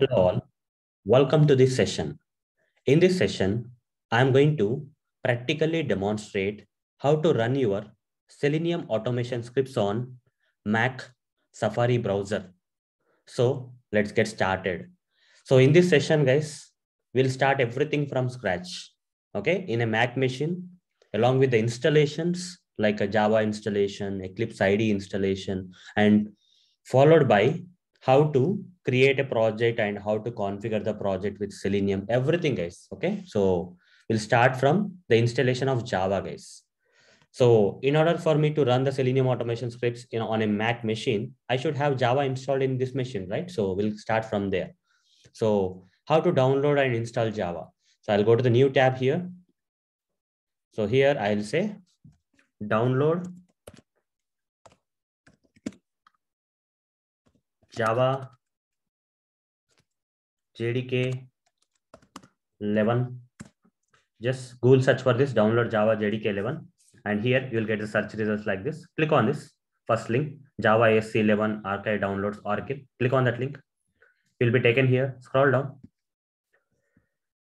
Hello all, welcome to this session. In this session, I am going to practically demonstrate how to run your Selenium automation scripts on Mac Safari browser. So let's get started. So in this session, guys, we'll start everything from scratch, okay, in a Mac machine, along with the installations like a Java installation, Eclipse IDE installation, and followed by how to create a project and how to configure the project with Selenium, everything, guys. Okay, so we'll start from the installation of Java, guys. So in order for me to run the Selenium automation scripts on a Mac machine, I should have Java installed in this machine, right? So we'll start from there. So how to download and install Java. So I'll go to the new tab here. So here I'll say download Java JDK 11. Just Google search for this, download Java JDK 11. And here you'll get the search results like this. Click on this first link, Java ASC 11 archive downloads archive. Click on that link. You'll be taken here. Scroll down.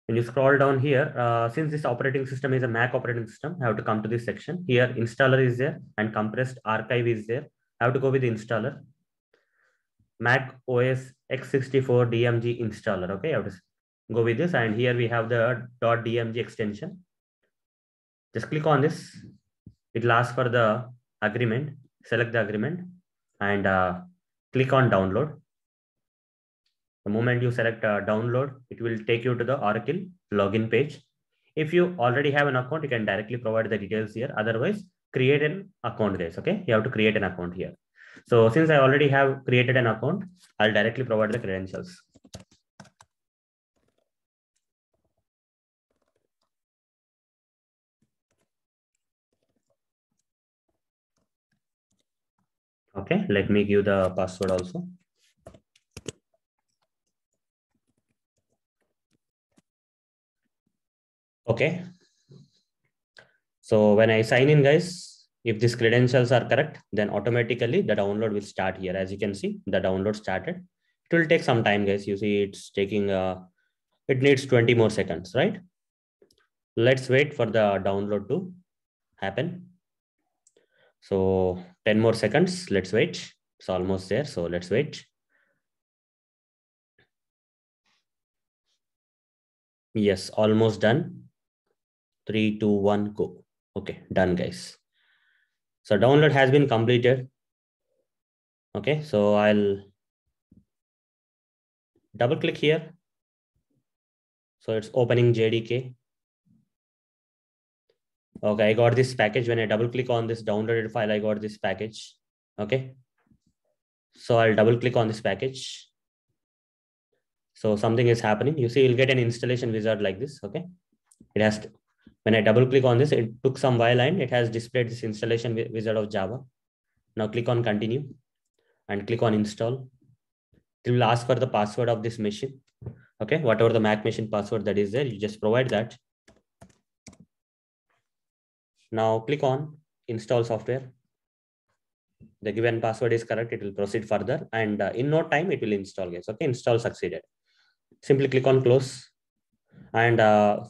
When you scroll down here, since this operating system is a Mac operating system, I have to come to this section. Here, installer is there and compressed archive is there. I have to go with the installer. Mac OS x64 DMG installer. Okay, I have to go with this. And here we have the .dmg extension. Just click on this. It'll ask for the agreement. Select the agreement and click on download. The moment you select download, it will take you to the Oracle login page. If you already have an account, you can directly provide the details here. Otherwise, create an account, guys. Okay, you have to create an account here. So since I already have created an account, I'll directly provide the credentials. Okay, let me give the password also. Okay. So when I sign in, guys, if these credentials are correct, then automatically the download will start here. As you can see, the download started. It will take some time, guys. You see, it's taking, it needs 20 more seconds, right? Let's wait for the download to happen. So 10 more seconds, let's wait. It's almost there, so let's wait. Yes, almost done. 3, 2, 1, go. Okay, done, guys. So download has been completed. Okay, so I'll double click here. So it's opening JDK. Okay, I got this package. When I double click on this downloaded file, I got this package. Okay, so I'll double click on this package. So something is happening. You see, you'll get an installation wizard like this. Okay, it has to. When I double click on this, it took some while and it has displayed this installation wizard of Java. Now click on continue and click on install. It will ask for the password of this machine. Okay, whatever the Mac machine password that is there, you just provide that. Now click on install software. The given password is correct. It will proceed further and in no time it will install, guys. Okay, install succeeded. Simply click on close. And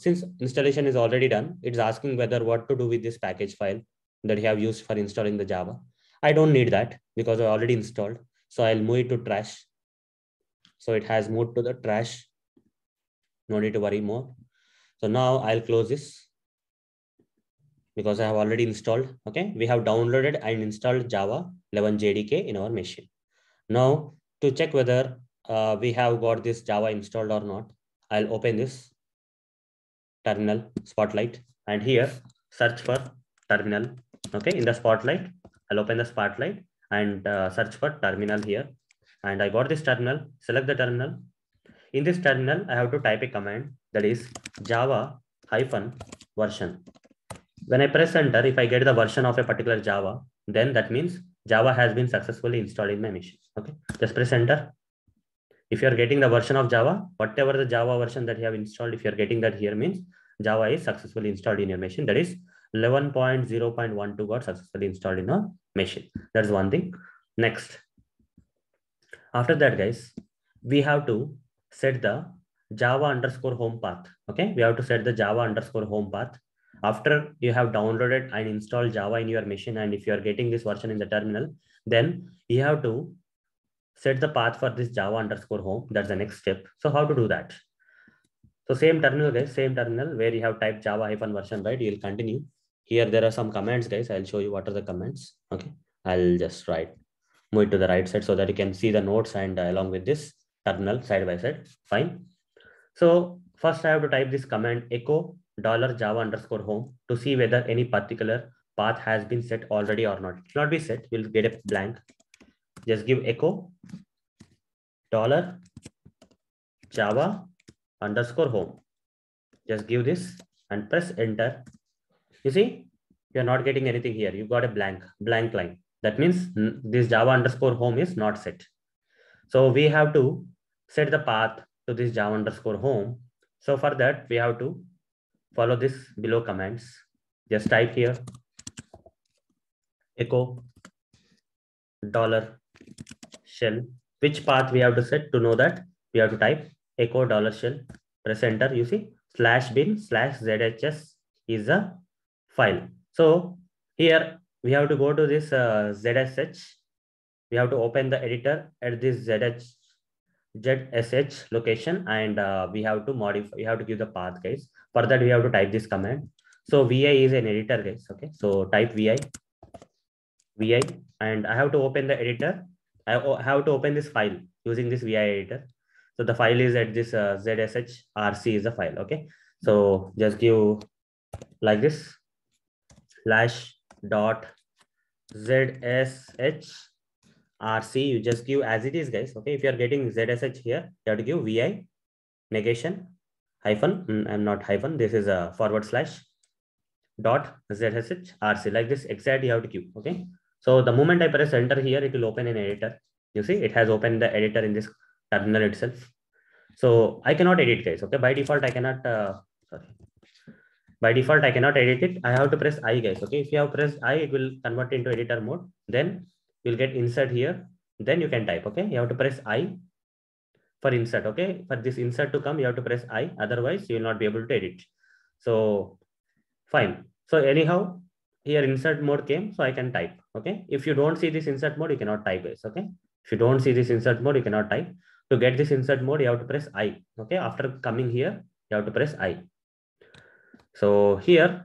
since installation is already done, it's asking whether what to do with this package file that you have used for installing the Java. I don't need that because I already installed. So I'll move it to trash. So it has moved to the trash. No need to worry more. So now I'll close this because I have already installed. Okay, we have downloaded and installed Java 11 JDK in our machine. Now to check whether we have got this Java installed or not, I'll open this terminal Spotlight and here search for terminal. Okay, in the Spotlight, I'll open the Spotlight and search for terminal here. And I got this terminal. Select the terminal. In this terminal, I have to type a command that is java-version. When I press enter, if I get the version of a particular Java, then that means Java has been successfully installed in my machine. Okay, just press enter. If you're getting the version of Java, whatever the Java version that you have installed, if you're getting that here, means Java is successfully installed in your machine. That is 11.0.12 got successfully installed in our machine. That's one thing. Next. After that, guys, we have to set the java_home path. Okay, we have to set the java_home path. After you have downloaded and installed Java in your machine, and if you are getting this version in the terminal, then you have to set the path for this java_home. That's the next step. So how to do that? So same terminal guys, same terminal where you have typed java-version, right? You'll continue. Here there are some commands guys. I'll show you what are the commands. Okay, I'll just move it to the right side so that you can see the notes and along with this terminal side by side. Fine. So first I have to type this command echo $java_home to see whether any particular path has been set already or not. It will not be set. We'll get a blank. Just give echo $java_home. Just give this and press enter. You see, you're not getting anything here. You've got a blank line. That means this java_home is not set. So we have to set the path to this java_home. So for that, we have to follow this below commands. Just type here echo $shell, which path we have to set. To know that, we have to type echo $shell, press enter. You see, /bin/zhs is a file. So here we have to go to this zsh. We have to open the editor at this zsh location, and we have to modify. We have to give the path, guys. For that, we have to type this command. So vi is an editor, guys. Okay, so type vi, and I have to open the editor. I have to open this file using this vi editor. So the file is at this zsh, rc is the file. Okay, so just give like this /.zsh RC. You just give as it is, guys. Okay, if you are getting ZSH here, you have to give VI negation hyphen. I'm not hyphen. This is a /.zsh RC, like this exact you have to give. Okay. So the moment I press enter here, it will open an editor. You see, it has opened the editor in this terminal itself. So I cannot edit, guys. Okay. By default, I cannot. By default, I cannot edit it. I have to press I, guys. Okay. If you have pressed I, it will convert into editor mode. Then you'll get insert here. Then you can type. Okay, you have to press I for insert. Okay, for this insert to come, you have to press I. Otherwise, you will not be able to edit. So fine. So anyhow, here insert mode came, so I can type. Okay, if you don't see this insert mode, you cannot type this. Okay, if you don't see this insert mode, you cannot type. To get this insert mode, you have to press I. Okay, after coming here, you have to press I. So here,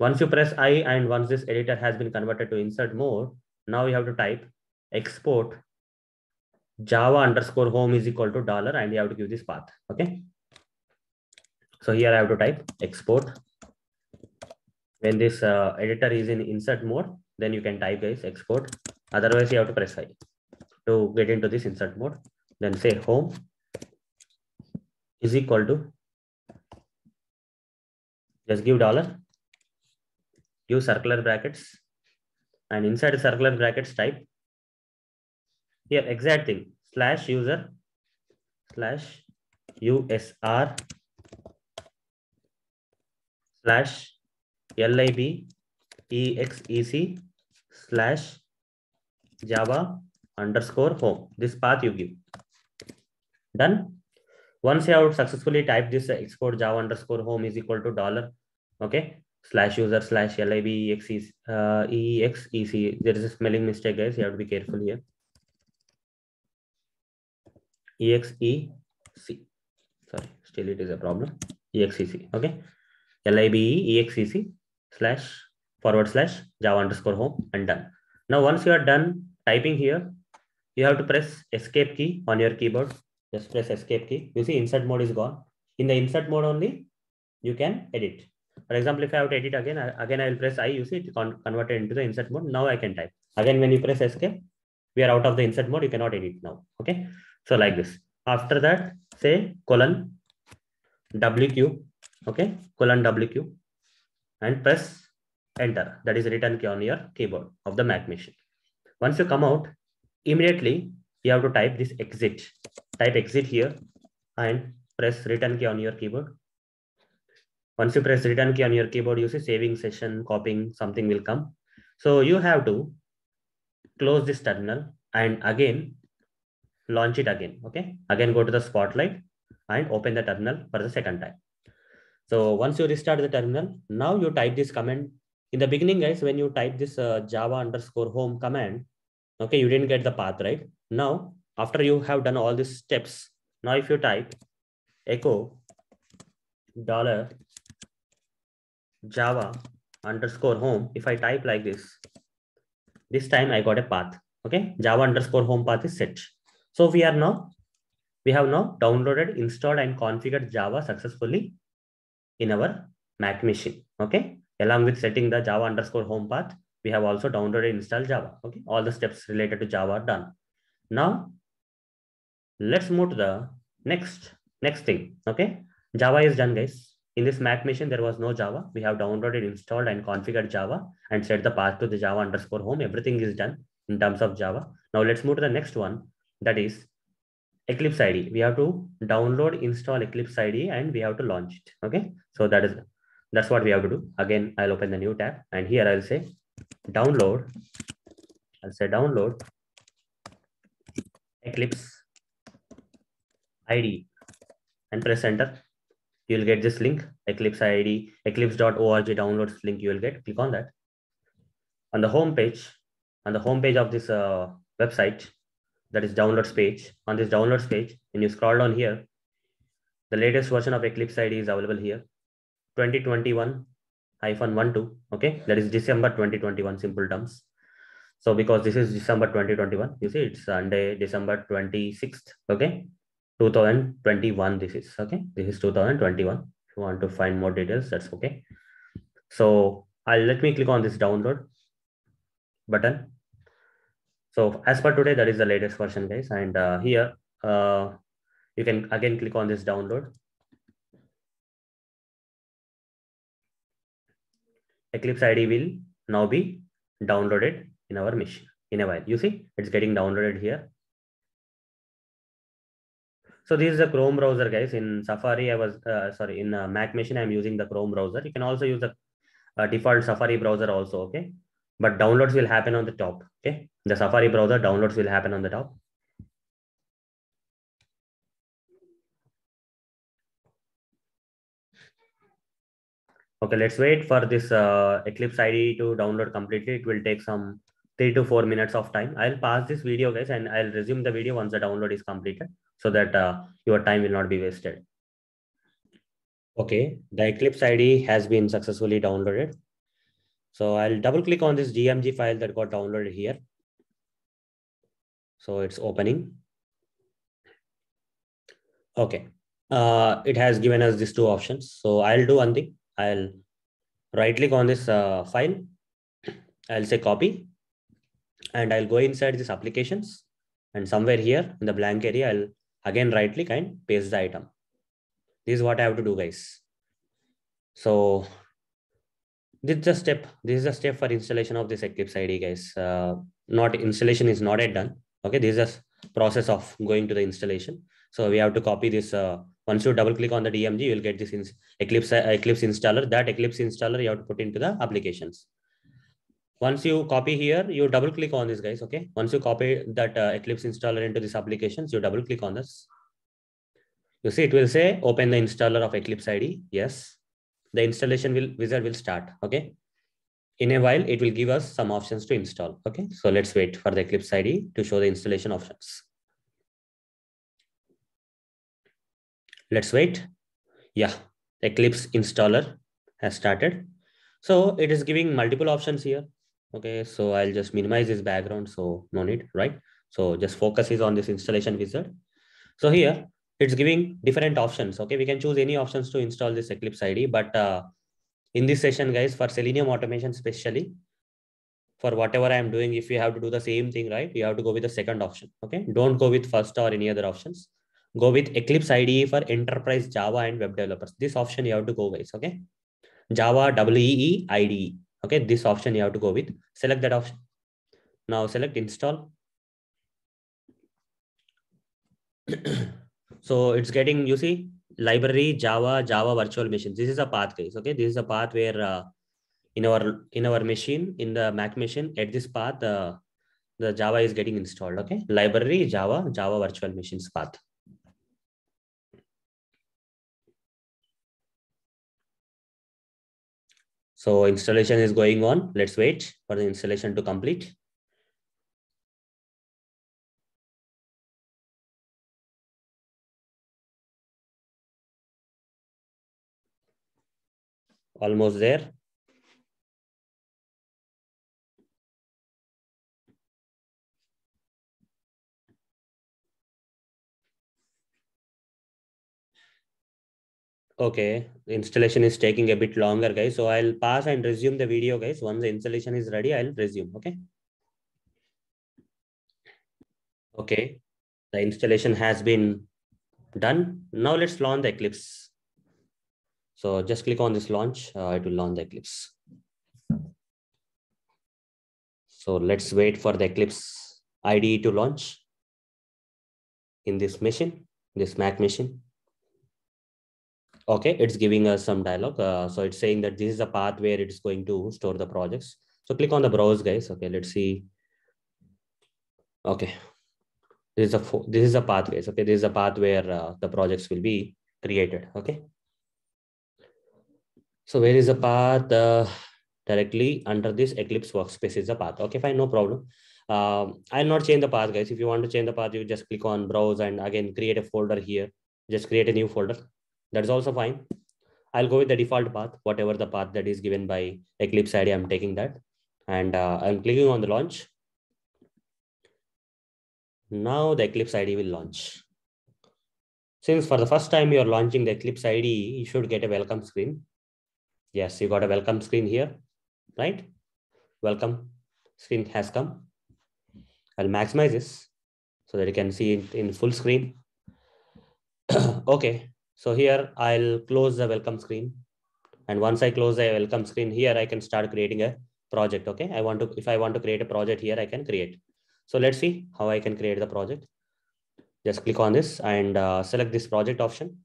once you press I and once this editor has been converted to insert mode, now you have to type export java_home is equal to $ and you have to give this path. Okay. So here I have to type export. When this editor is in insert mode, then you can type guys export. Otherwise, you have to press I to get into this insert mode. Then say home is equal to, just give $, give circular brackets. And inside the circular brackets, type here exact thing /usr/usr/libexec/java_home. This path you give. Done. Once you have successfully typed this export java_home is equal to $. Okay. /user/libexec. There is a spelling mistake, guys. You have to be careful here. exec. Sorry, still it is a problem. Exec. Okay. libexec/java_home and done. Now, once you are done typing here, you have to press escape key on your keyboard. Just press escape key. You see, insert mode is gone. In the insert mode only, you can edit. For example, if I have to edit again, I will press I. You see, it converted into the insert mode. Now I can type. Again, when you press escape, we are out of the insert mode. You cannot edit now. Okay. So like this. After that, say $WQ. Okay. $WQ and press enter. That is return key on your keyboard of the Mac machine. Once you come out, immediately you have to type this exit. Type exit here and press return key on your keyboard. Once you press return key on your keyboard, you see saving session, copying, something will come. So you have to close this terminal and again, launch it again. Okay. Again, go to the Spotlight and open the terminal for the second time. So once you restart the terminal, now you type this command. In the beginning, guys, when you type this java_home command, okay, you didn't get the path, right? Now, after you have done all these steps, now if you type echo $java_home, if I type like this, this time I got a path. Okay, java_home path is set. So we have now downloaded, installed, and configured Java successfully in our Mac machine. Okay, along with setting the java_home path, we have also downloaded and installed Java. Okay, all the steps related to Java are done. Now let's move to the next thing. Okay, Java is done, guys. In this Mac machine, there was no Java. We have downloaded, installed, and configured Java and set the path to the java_home. Everything is done in terms of Java. Now let's move to the next one, that is Eclipse IDE. We have to download, install Eclipse IDE, and we have to launch it. Okay, so that's what we have to do. Again, I'll open the new tab, and here I'll say download. I'll say download Eclipse IDE and press enter. You'll get this link, Eclipse IDE, eclipse.org downloads link. You will get, click on that. On the home page of this website, that is downloads page. On this downloads page, when you scroll down here, the latest version of Eclipse IDE is available here, 2021-12. Okay, that is December 2021, simple terms. So because this is December 2021, you see it's Sunday, December 26th. Okay, 2021. This is 2021. If you want to find more details, that's okay. So let me click on this download button. So as per today, that is the latest version, guys. And here you can again click on this download Eclipse IDE will now be downloaded in our machine in a while. You see, it's getting downloaded here. So this is the Chrome browser, guys. In Safari, in Mac machine, I'm using the Chrome browser. You can also use the default Safari browser also, okay? But downloads will happen on the top, okay? The Safari browser downloads will happen on the top. Okay, let's wait for this Eclipse IDE to download completely. It will take some 3 to 4 minutes of time. I'll pause this video, guys, and I'll resume the video once the download is completed, so that your time will not be wasted. Okay, the Eclipse IDE has been successfully downloaded. So I'll double click on this DMG file that got downloaded here. So it's opening. Okay, it has given us these two options. So I'll do one thing. I'll right click on this file. I'll say copy. And I'll go inside this applications, and somewhere here in the blank area, I'll again right click and paste the item. This is what I have to do, guys. So this is a step for installation of this Eclipse IDE, guys. Installation is not yet done. Okay, this is a process of going to the installation. So we have to copy this. Once you double click on the DMG, you'll get this Eclipse installer. That Eclipse installer you have to put into the applications. Once you copy here, you double click on this, guys. Okay. Once you copy that Eclipse installer into this applications, you double click on this. You see, it will say open the installer of Eclipse IDE. Yes. The installation wizard will start. Okay. In a while, it will give us some options to install. Okay. So let's wait for the Eclipse IDE to show the installation options. Let's wait. Yeah. Eclipse installer has started. So it is giving multiple options here. Okay, so I'll just minimize this background. So no need, right? So just focus is on this installation wizard. So here it's giving different options. Okay, we can choose any options to install this Eclipse IDE. But in this session, guys, for Selenium automation, especially for whatever I'm doing, if you have to do the same thing, right, you have to go with the second option. Okay, don't go with first or any other options. Go with Eclipse IDE for enterprise Java and web developers. This option you have to go, guys. Okay, Java WEE IDE. Okay, this option you have to go with. Select that option. Now select install. So it's getting, you see, library, Java virtual machines. This is a path, guys. Okay, this is a path where in our machine, in the Mac machine, at this path, the Java is getting installed. Okay, library, Java virtual machines path. So installation is going on. Let's wait for the installation to complete. Almost there. Okay, the installation is taking a bit longer, guys. So I'll pause and resume the video, guys. Once the installation is ready, I'll resume. Okay. Okay, the installation has been done. Now let's launch the Eclipse. So just click on this launch. It will launch the Eclipse. So let's wait for the Eclipse IDE to launch in this machine, this Mac machine. Okay, it's giving us some dialogue. So it's saying that this is the path where it's going to store the projects. So click on the browse, guys. Okay, let's see. Okay, this is a pathway. Okay, this is a path where the projects will be created. Okay. So where is the path? Directly under this Eclipse workspace is the path. Okay, fine, no problem. I'll not change the path, guys. If you want to change the path, you just click on browse and again create a folder here. Just create a new folder. That is also fine. I'll go with the default path, whatever the path that is given by Eclipse IDE, I'm taking that. And I'm clicking on the launch. Now the Eclipse IDE will launch. Since for the first time you're launching the Eclipse IDE, you should get a welcome screen. Yes, you got a welcome screen here, right? Welcome screen has come. I'll maximize this so that you can see it in full screen. Okay. So here I'll close the welcome screen. And once I close the welcome screen here, I can start creating a project. Okay. If I want to create a project here, I can create. So let's see how I can create the project. Just click on this and select this project option.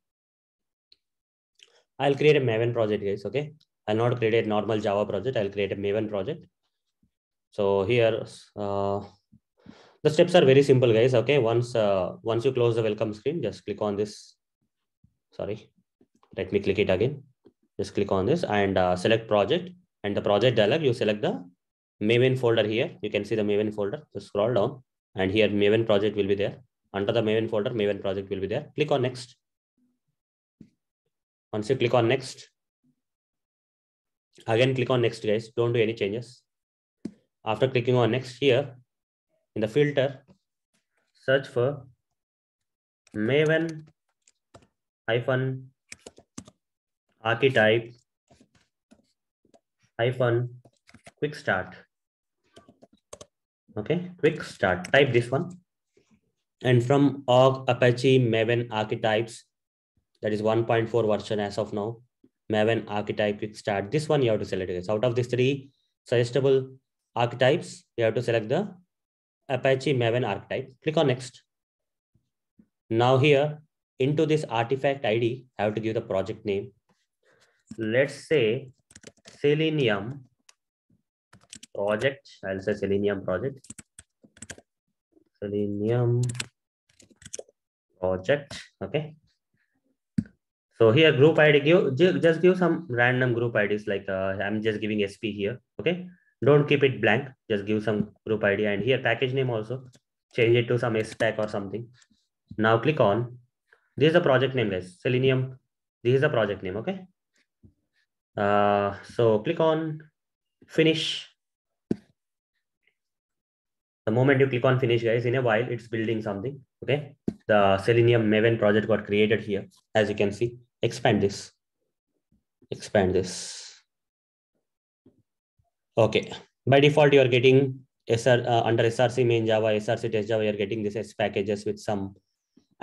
I'll create a Maven project, guys. Okay. I'll not create a normal Java project. I'll create a Maven project. So here, the steps are very simple, guys. Okay. Once you close the welcome screen, just click on this. Sorry, let me click it again. Just click on this and select project and the project dialog. You select the Maven folder here. You can see the Maven folder. Just scroll down and here Maven project will be there. Under the Maven folder, Maven project will be there. Click on next. Once you click on next, again click on next, guys. Don't do any changes. After clicking on next, here in the filter, search for Maven archetype quick start. Okay, quick start. Type this one. And from org Apache Maven archetypes, that is 1.4 version as of now. Maven archetype quick start. This one you have to select, guys. Out of these three suggestible archetypes, you have to select the Apache Maven archetype. Click on next. Now here, into this artifact ID, I have to give the project name. Let's say Selenium project. I'll say Selenium project. Selenium project. Okay. So here group ID, just give some random group IDs like I'm just giving SP here. Okay. Don't keep it blank. Just give some group ID and here package name also. Change it to some SPAC or something. Now click on. This is the project name, guys. Selenium. This is the project name. Okay. So click on finish. The moment you click on finish, guys, in a while, it's building something. Okay. The Selenium Maven project got created here. As you can see, expand this. Expand this. Okay. By default, you are getting under SRC main Java, SRC test Java, you're getting this S packages with some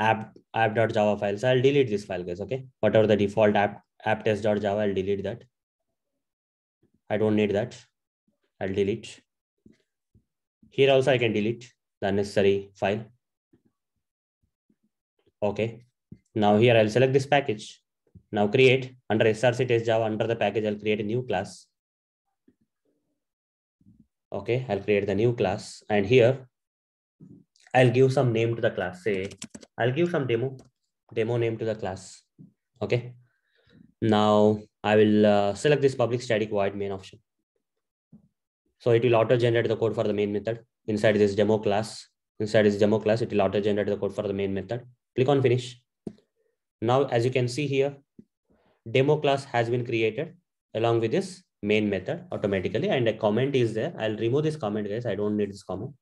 app.java files. I'll delete this file, guys. Okay. Whatever the default app test.java, I'll delete that. I don't need that. I'll delete. Here also I can delete the unnecessary file. Okay. Now here I'll select this package. Now create under src test Java, under the package, I'll create a new class. Okay. I'll create the new class and here I'll give some name to the class. Say I'll give some demo name to the class. Okay. Now I will select this public static void main option. So it will auto-generate the code for the main method inside this demo class. Inside this demo class, it will auto-generate the code for the main method. Click on finish. Now, as you can see here, demo class has been created along with this main method automatically, and a comment is there. I'll remove this comment, guys. I don't need this comment.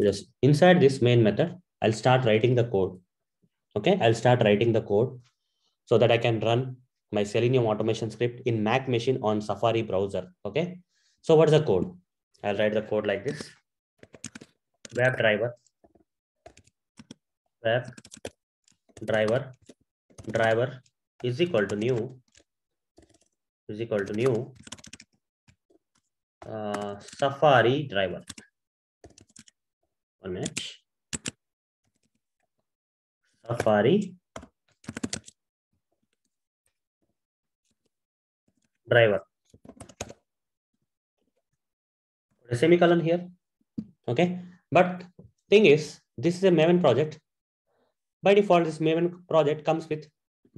Just inside this main method, I'll start writing the code. Okay, I'll start writing the code so that I can run my Selenium automation script in Mac machine on Safari browser. Okay, so what's the code? I'll write the code like this. WebDriver is equal to new Safari driver. One minute. Safari driver. Put a semicolon here. Okay. But thing is, this is a Maven project. By default, this Maven project comes with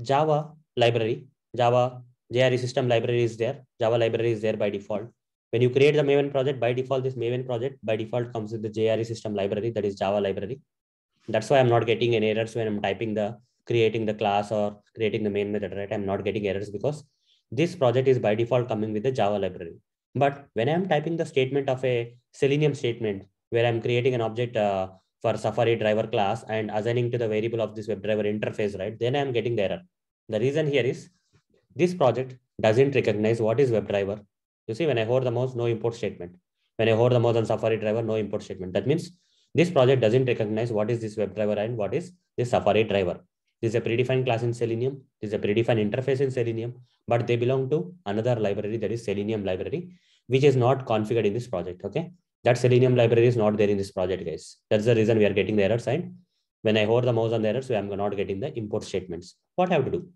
Java library. Java JRE system library is there. Java library is there by default. When you create the Maven project, by default, this Maven project by default comes with the JRE system library, that is Java library. That's why I'm not getting any errors when I'm typing the creating the class or creating the main method, right? I'm not getting errors because this project is by default coming with the Java library. But when I'm typing the statement of a Selenium statement, where I'm creating an object for Safari driver class and assigning to the variable of this WebDriver interface, right? Then I'm getting the error. The reason here is this project doesn't recognize what is WebDriver. You see, when I hover the mouse, no import statement. When I hover the mouse on Safari driver, no import statement. That means this project doesn't recognize what is this WebDriver and what is this Safari driver. This is a predefined class in Selenium. This is a predefined interface in Selenium, but they belong to another library, that is Selenium library, which is not configured in this project. Okay. That Selenium library is not there in this project, guys. That's the reason we are getting the error sign. When I hover the mouse on the errors, I'm not getting the import statements. What I have to do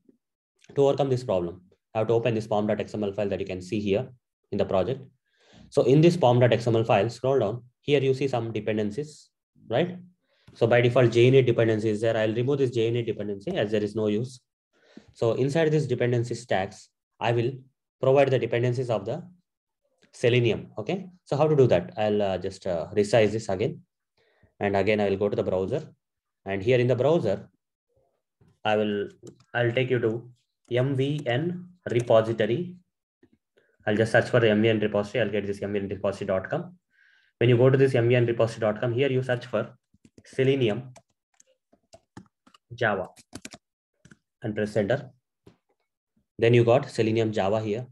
to overcome this problem? I have to open this pom.xml file that you can see here in the project. So in this pom.xml file, scroll down. Here you see some dependencies, right? So by default, JUnit dependency is there. I'll remove this JUnit dependency as there is no use. So inside this dependency stacks, I will provide the dependencies of the Selenium. Okay. So how to do that? I'll just resize this again. And again, I will go to the browser, and here in the browser, I'll take you to mvn repository. I'll just search for the mvn repository. I'll get this mvnrepository.com. When you go to this mvnrepository.com, here you search for Selenium Java and press enter. Then you got Selenium Java here.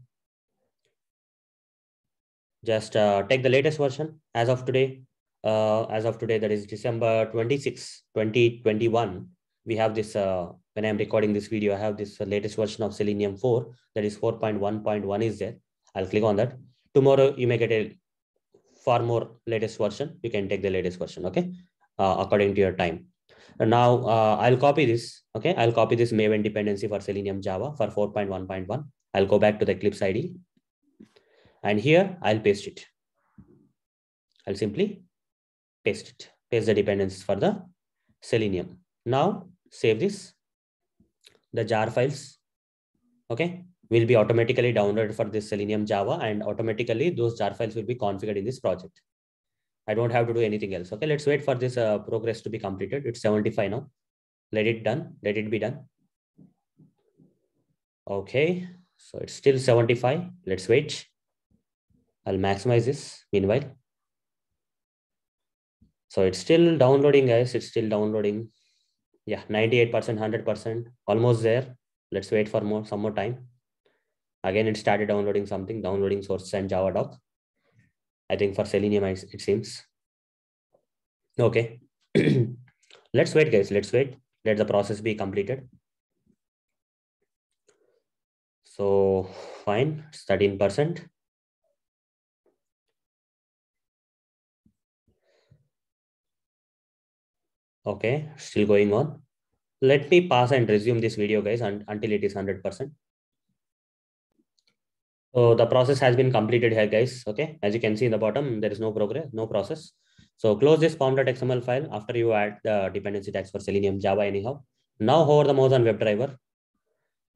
Just take the latest version as of today. That is December 26, 2021. We have this, when I'm recording this video, I have this latest version of Selenium 4, that is 4.1.1 is there. I'll click on that. Tomorrow you may get a far more latest version. You can take the latest version, okay? According to your time. And now I'll copy this, okay? I'll copy this Maven dependency for Selenium Java for 4.1.1. I'll go back to the Eclipse IDE. And here I'll paste it. I'll simply paste it, paste the dependencies for the Selenium. Now save this. The jar files, okay, will be automatically downloaded for this Selenium Java, and automatically those jar files will be configured in this project. I don't have to do anything else. Okay, let's wait for this progress to be completed. It's 75 now. Let it be done. Okay, so it's still 75. Let's wait. I'll maximize this meanwhile. So it's still downloading, guys. It's still downloading. Yeah, 98%, 100%, almost there. Let's wait for some more time. Again, it started downloading something, downloading source and Java doc. I think for Selenium, it seems. Okay. Let's wait, guys. Let's wait. Let the process be completed. So fine, it's 13%. Okay, still going on. Let me pause and resume this video, guys, until it is 100%. So the process has been completed here, guys. Okay, as you can see in the bottom, there is no progress, no process. So close this pom.xml file after you add the dependency tags for Selenium Java anyhow. Now hover the mouse on WebDriver.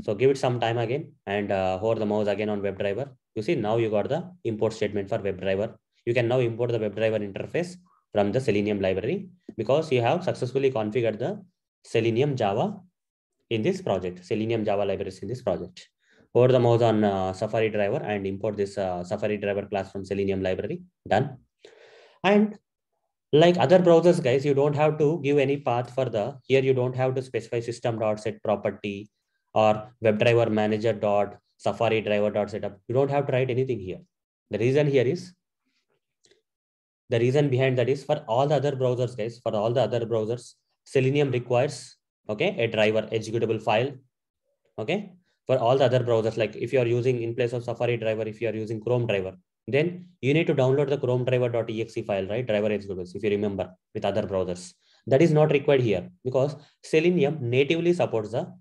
So give it some time again and hover the mouse again on WebDriver. You see, now you got the import statement for WebDriver. You can now import the WebDriver interface from the Selenium library because you have successfully configured the Selenium Java in this project, Selenium Java libraries in this project. Hover the mouse on SafariDriver and import this SafariDriver class from Selenium library. Done. And like other browsers, guys, you don't have to give any path for the, here you don't have to specify system.set property or WebDriver manager.SafariDriver.setup. You don't have to write anything here. The reason here is, the reason behind that is for all the other browsers, guys, for all the other browsers, Selenium requires, okay, a driver executable file, okay, for all the other browsers. Like if you are using in place of SafariDriver, if you are using ChromeDriver, then you need to download the ChromeDriver.exe file, right? Driver executables, if you remember, with other browsers. That is not required here because Selenium natively supports the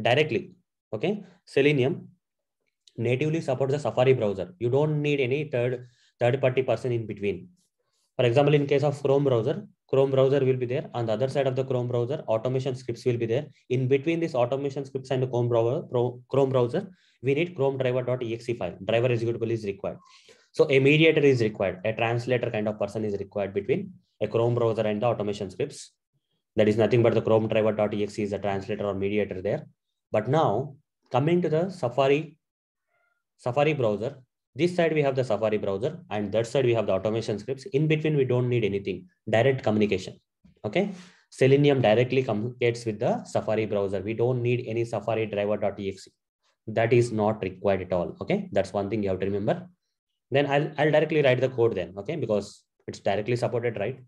directly. Okay. Selenium natively supports the Safari browser. You don't need any third-party person in between. For example, in case of Chrome browser will be there. On the other side of the Chrome browser, automation scripts will be there. In between this automation scripts and the Chrome browser, we need ChromeDriver.exe file. Driver executable is required. So a mediator is required. A translator kind of person is required between a Chrome browser and the automation scripts. That is nothing but the ChromeDriver.exe is a translator or mediator there. But now coming to the Safari browser, this side we have the Safari browser and that side we have the automation scripts. In between, we don't need anything. Direct communication. Okay. Selenium directly communicates with the Safari browser. We don't need any SafariDriver.exe. That is not required at all. Okay. That's one thing you have to remember. Then I'll directly write the code then. Okay. Because it's directly supported, right?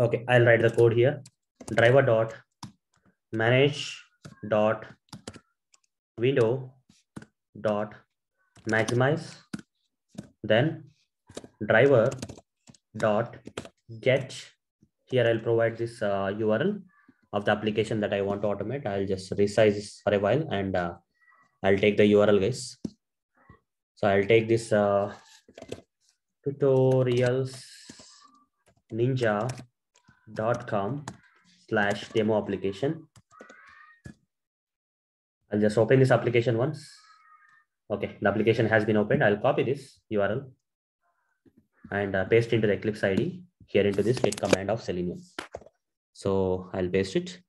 Okay. I'll write the code here. Driver.manage.window.maximize, then driver.get. Here I'll provide this URL of the application that I want to automate. I'll just resize this for a while and I'll take the URL, guys. So I'll take this tutorialsninja.com/demo application. I'll just open this application once. Okay, the application has been opened. I'll copy this URL and paste into the Eclipse IDE here into this get command of Selenium. So I'll paste it.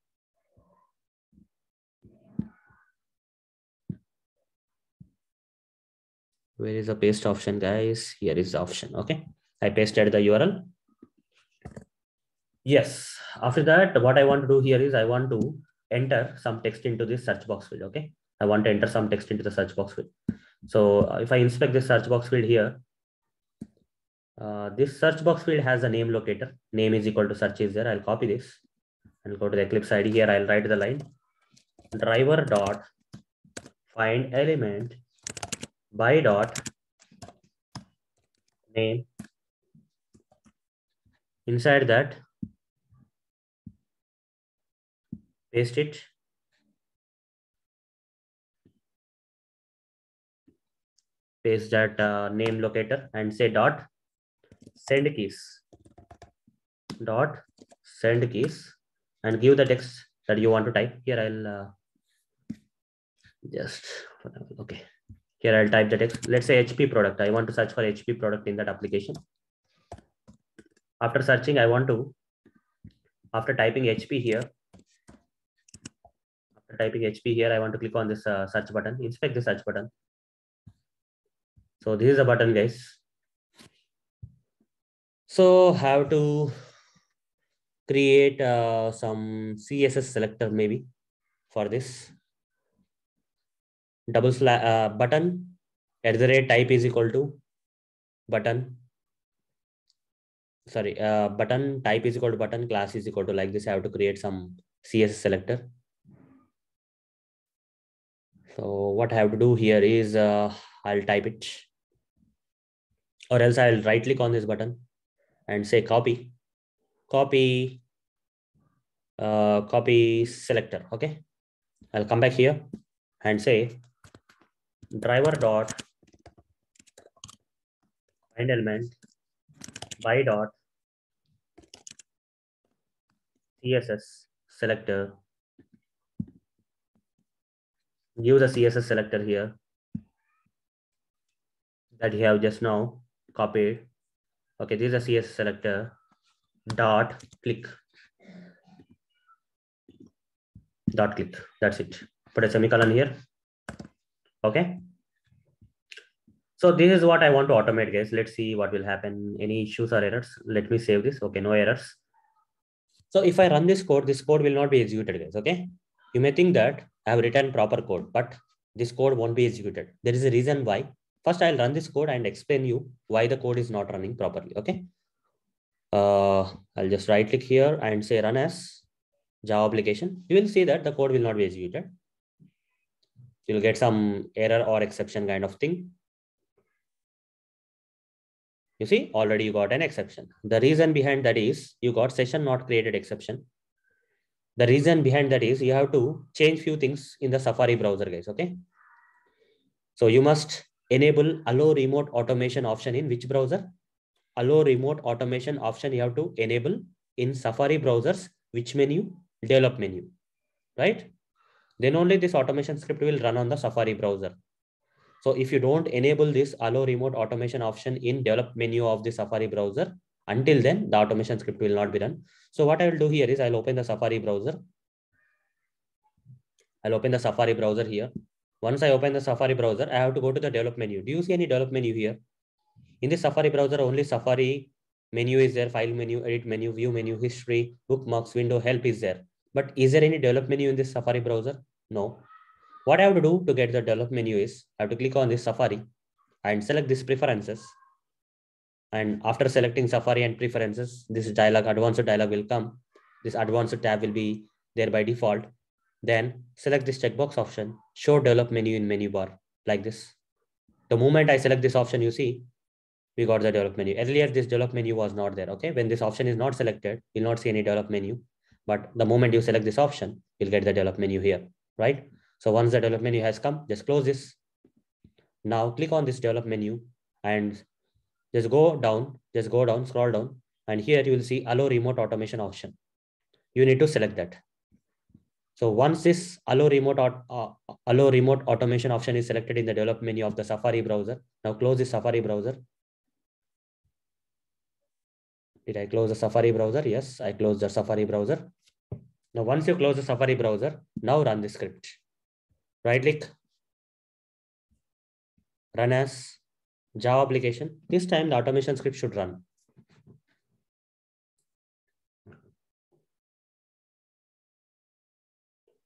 Where is the paste option, guys? Here is the option. Okay, I pasted the URL. Yes, after that, what I want to do here is I want to enter some text into this search box field. Okay. I want to enter some text into the search box field. So if I inspect this search box field here, this search box field has a name locator. Name is equal to search is there. I'll copy this and go to the Eclipse IDE here. I'll write the line driver.findElement by.name. Inside that, paste it. Paste that name locator and say .send keys and give the text that you want to type. Here I'll okay. Here I'll type the text. Let's say HP product. I want to search for HP product in that application. After searching, I want to, after typing HP here, I want to click on this search button. Inspect the search button. So this is the button, guys. So have to create some CSS selector maybe for this. Button @ type is equal to button. Sorry, button type is equal to button, class is equal to like this. I have to create some CSS selector. So what I have to do here is I'll type it. Or else I'll right click on this button and say copy selector. Okay. I'll come back here and say driver.findElement by.css selector use a CSS selector here that you have just now copied. Okay, this is a CSS selector dot click. That's it. Put a semicolon here. Okay. So this is what I want to automate, guys. Let's see what will happen. Any issues or errors? Let me save this. Okay, no errors. So if I run this code will not be executed, guys. Okay. You may think that I have written proper code, but this code won't be executed. There is a reason why. First, I'll run this code and explain you why the code is not running properly. Okay. I'll just right click here and say run as Java application. You will see that the code will not be executed. You'll get some error or exception kind of thing. You see, already you got an exception. The reason behind that is you got session not created exception. The reason behind that is you have to change few things in the Safari browser, guys. Okay. So you must enable allow remote automation option in which browser? Allow remote automation option you have to enable in Safari browsers. Which menu? Develop menu, right? Then only this automation script will run on the Safari browser. So if you don't enable this allow remote automation option in develop menu of the Safari browser, until then the automation script will not be run. So what I will do here is I'll open the Safari browser. I'll open the Safari browser here. Once I open the Safari browser, I have to go to the develop menu. Do you see any develop menu here? In the Safari browser, only Safari menu is there, file menu, edit menu, view menu, history, bookmarks, window, help is there. But is there any develop menu in this Safari browser? No. What I have to do to get the develop menu is I have to click on this Safari and select this preferences. And after selecting Safari and preferences, this dialog, advanced dialog will come. This advanced tab will be there by default. Then select this checkbox option, show develop menu in menu bar like this. The moment I select this option, you see, we got the develop menu. Earlier, this develop menu was not there. Okay. When this option is not selected, you'll not see any develop menu. But the moment you select this option, you'll get the develop menu here, right? So once the develop menu has come, just close this. Now click on this develop menu and just go down, scroll down. And here you will see allow remote automation option. You need to select that. So once this allow remote automation option is selected in the develop menu of the Safari browser, now close this Safari browser. Did I close the Safari browser? Yes, I closed the Safari browser. Now, once you close the Safari browser, now run the script. Right click. Run as Java application. This time the automation script should run.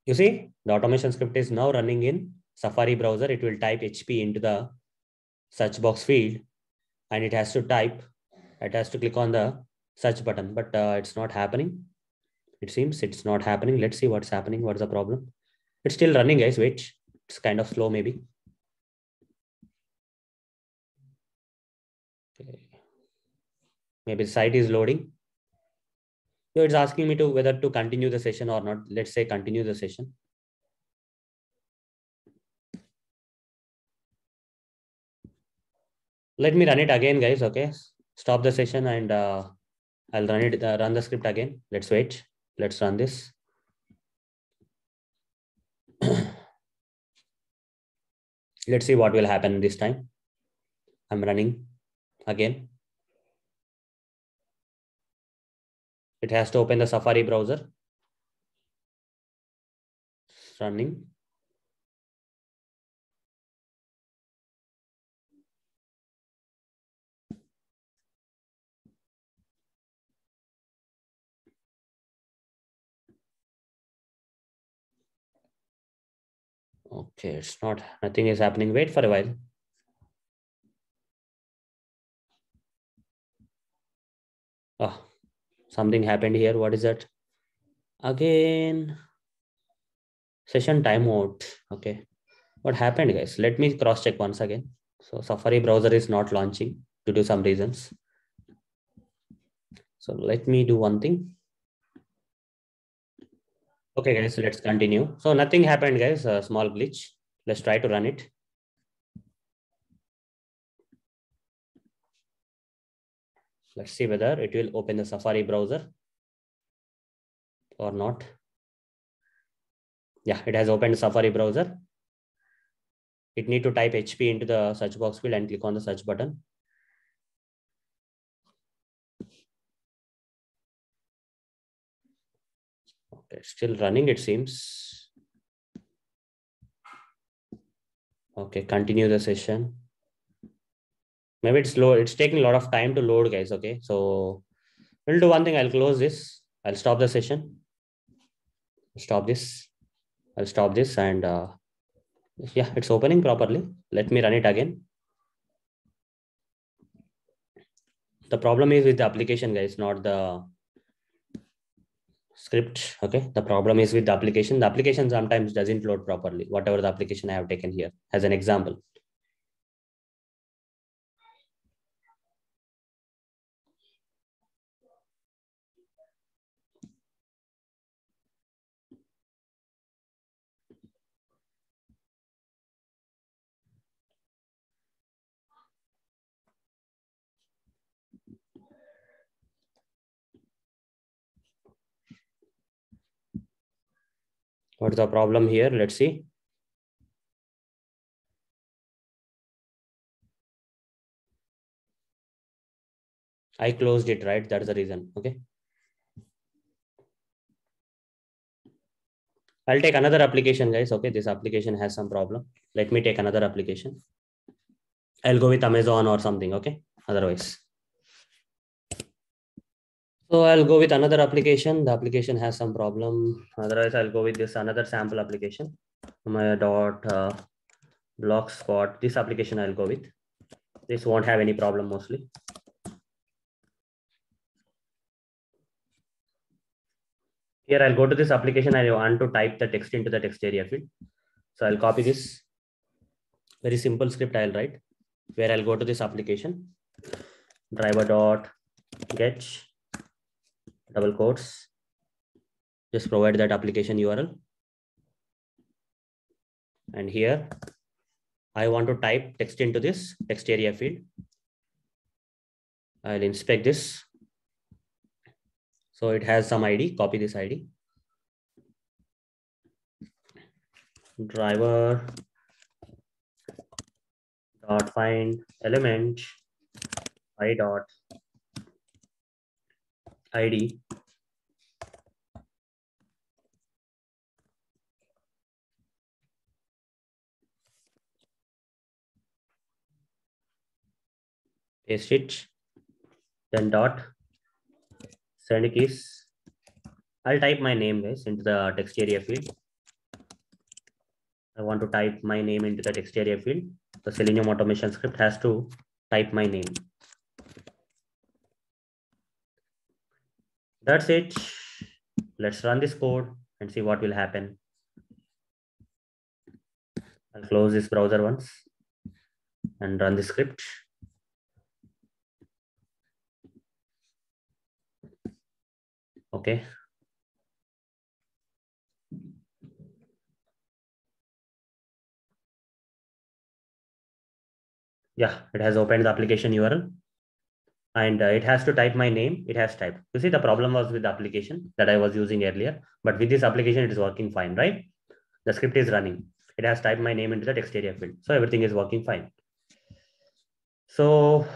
You see, the automation script is now running in Safari browser. It will type HP into the search box field and it has to type. It has to click on the search button, but it's not happening. It seems it's not happening. Let's see what's happening. What's the problem? It's still running, guys. Wait, it's kind of slow, maybe. Okay. Maybe the site is loading. So it's asking me to whether to continue the session or not. Let's say continue the session. Let me run it again, guys. Okay. Stop the session and I'll run the script again. Let's wait. Let's run this. Let's see what will happen this time. I'm running again. It has to open the Safari browser. It's running. Okay, it's not, nothing is happening. Wait for a while. Oh, something happened here. What is that? Again, session timeout. Okay. What happened, guys? Let me cross check once again. So Safari browser is not launching due to some reasons. So let me do one thing. Okay, guys, so let's continue. So nothing happened, guys, a small glitch. Let's try to run it. Let's see whether it will open the Safari browser or not. Yeah, it has opened Safari browser. it need to type HP into the search box field and click on the search button. Okay, still running, it seems. Okay, continue the session. Maybe it's slow. It's taking a lot of time to load, guys. Okay, so we'll do one thing. I'll close this. I'll stop the session. Stop this. I'll stop this and yeah, it's opening properly. Let me run it again. The problem is with the application, guys, not the script. Okay, the problem is with the application. The application sometimes doesn't load properly, whatever the application I have taken here as an example. What's the problem here? Let's see. I closed it, right? That's the reason. Okay. I'll take another application, guys. Okay. This application has some problem. Let me take another application. I'll go with Amazon or something. Okay. Otherwise. So I'll go with another application. The application has some problem. Otherwise, I'll go with this another sample application. My .blogspot. This application I'll go with. This won't have any problem mostly. Here I'll go to this application. I want to type the text into the text area field. So I'll copy this. Very simple script I'll write. Where I'll go to this application. Driver.get. Double quotes, just provide that application URL. And here, I want to type text into this text area field. I'll inspect this. So it has some ID, copy this ID. Driver.find element I.id. Paste it. Then dot send keys. I'll type my name, guys, into the text area field. I want to type my name into the text area field. The Selenium automation script has to type my name. That's it. Let's run this code and see what will happen. I'll close this browser once and run the script. Okay. Yeah, it has opened the application URL. And it has to type my name. It has typed. You see, the problem was with the application that I was using earlier. But with this application, it is working fine, right? The script is running. It has typed my name into the text area field. So everything is working fine. So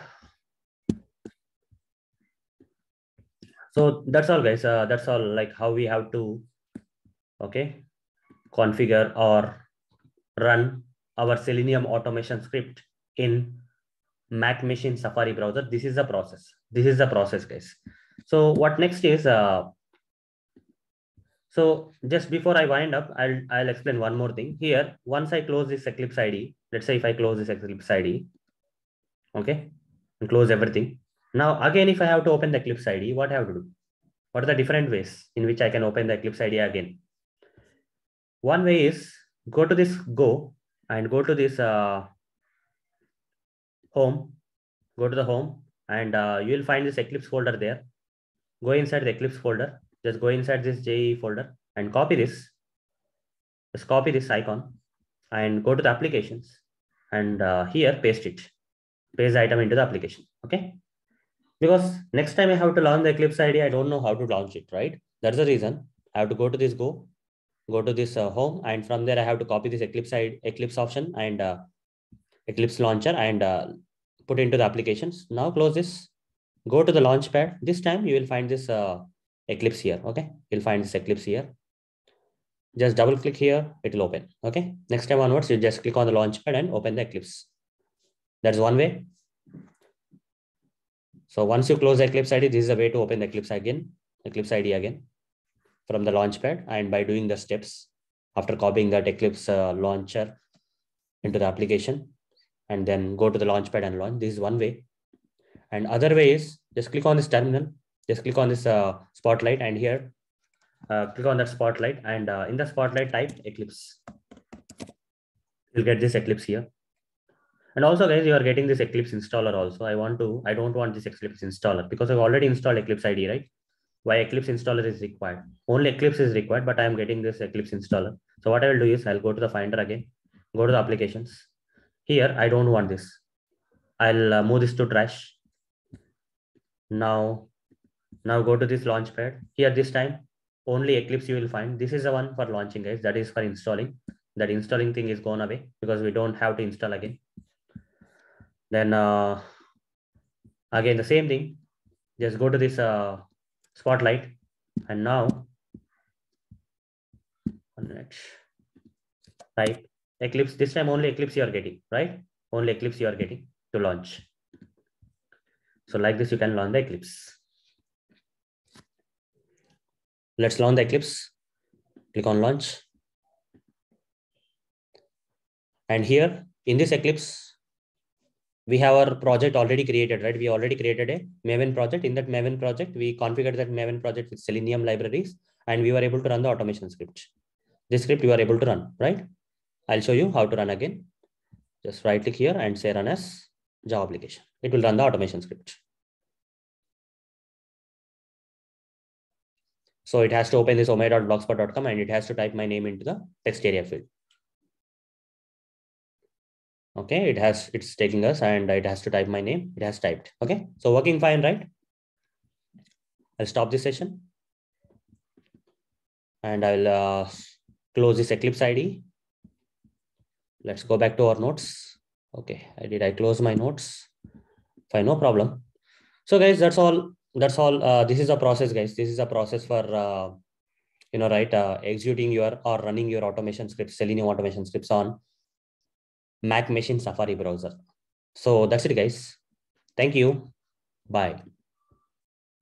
that's all, guys. That's all, like how we have to, okay, configure or run our Selenium automation script in Mac machine Safari browser. This is the process. This is the process, guys. So what next is, so just before I wind up, I'll explain one more thing here. Once I close this Eclipse IDE, let's say if I close this Eclipse IDE, okay, and close everything. Now, again, if I have to open the Eclipse IDE, what I have to do? What are the different ways in which I can open the Eclipse IDE again? One way is go to this Go and go to this, Home, go to the home, and you will find this Eclipse folder there. Go inside the Eclipse folder. Just go inside this JE folder and copy this. Just copy this icon and go to the applications and here paste it. Paste the item into the application. Okay. Because next time I have to launch the Eclipse IDE, I don't know how to launch it, right? That's the reason I have to go to this Go go to this home, and from there I have to copy this Eclipse option and Eclipse launcher and put into the applications. Now close this, go to the Launchpad. This time you will find this Eclipse here. Okay, you'll find this Eclipse here. Just double click here, it will open. Okay, next time onwards, you just click on the Launchpad and open the Eclipse. That's one way. So once you close the Eclipse IDE, this is the way to open the Eclipse IDE again from the Launchpad, and by doing the steps after copying that Eclipse launcher into the application and then go to the Launchpad and launch. This is one way. And other way is just click on this terminal, just click on this Spotlight, and here click on that Spotlight, and in the Spotlight type Eclipse. You'll get this Eclipse here. And also guys, you are getting this Eclipse installer also. I don't want this Eclipse installer because I've already installed Eclipse IDE, right? Why Eclipse installer is required? Only Eclipse is required, but I am getting this Eclipse installer. So what I will do is I'll go to the Finder again, go to the applications. Here, I don't want this. I'll move this to trash. Now go to this Launchpad. Here this time, only Eclipse you will find. This is the one for launching guys, that is for installing. That installing thing is gone away because we don't have to install again. Then again, the same thing. Just go to this Spotlight, and now type Eclipse. This time only Eclipse you are getting, right? Only Eclipse you are getting to launch. So like this, you can launch the Eclipse. Let's launch the Eclipse. Click on launch. And here in this Eclipse, we have our project already created, right? We already created a Maven project. In that Maven project, we configured that Maven project with Selenium libraries, and we were able to run the automation script. This script you are able to run, right? I'll show you how to run again. Just right click here and say run as Java application. It will run the automation script. So it has to open this omai.blogspot.com, and it has to type my name into the text area field. Okay, it's taking us, and it has to type my name. It has typed. Okay, so working fine, right? I'll stop this session, and I'll close this Eclipse IDE. Let's go back to our notes. Okay, I close my notes. Fine, no problem. So guys, that's all. This is a process, guys. This is a process for executing your or running your automation scripts, Selenium automation scripts on Mac machine Safari browser. So that's it, guys. Thank you. Bye.